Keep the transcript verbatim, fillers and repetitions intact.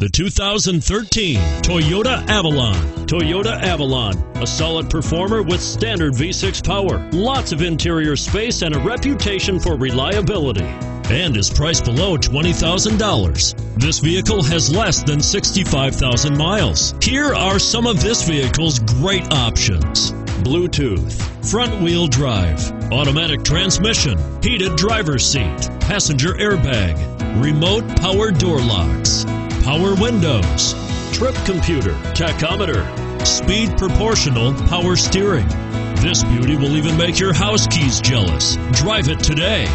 The two thousand thirteen Toyota Avalon. Toyota Avalon, a solid performer with standard V six power, lots of interior space, and a reputation for reliability, and is priced below twenty thousand dollars. This vehicle has less than sixty-five thousand miles. Here are some of this vehicle's great options: Bluetooth, front-wheel drive, automatic transmission, heated driver's seat, passenger airbag, remote power door locks, power windows, trip computer, tachometer, speed proportional power steering. This beauty will even make your house keys jealous. Drive it today.